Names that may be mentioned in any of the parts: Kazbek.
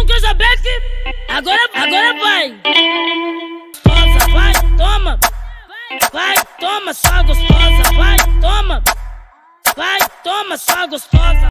um Kazbek. Agora vai. Gostosa, vai, toma. Vai, toma, só gostosa, vai, toma. Vai, toma, só gostosa.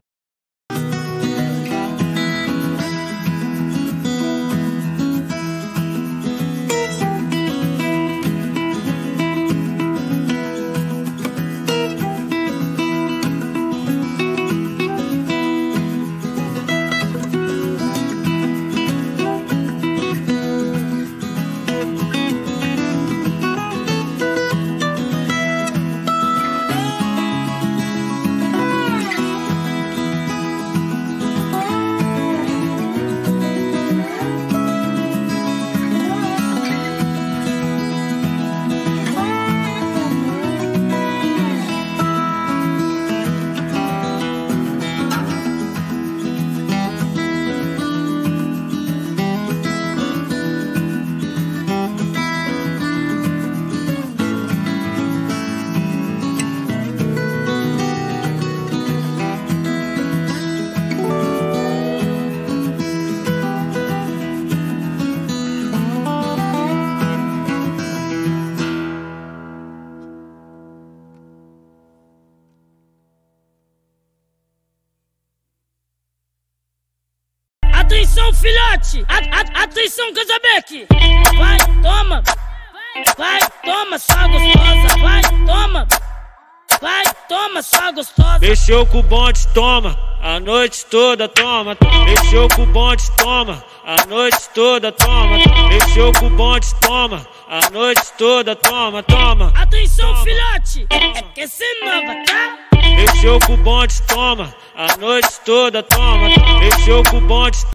Atenção, filhote! Atenção, Kazbek! Vai, toma! Vai, toma, só gostosa! Vai, toma! Vai, toma, só gostosa! Mexeu com o bonde, toma! A noite toda, toma! Mexeu com o bonde, toma! A noite toda, toma! Mexeu com o bonde, toma! A noite toda, toma, toma! Atenção, filhote! É esse nova, tá? Mexeu com o bonde, toma! A noite toda, toma! Mexeu com o bonde,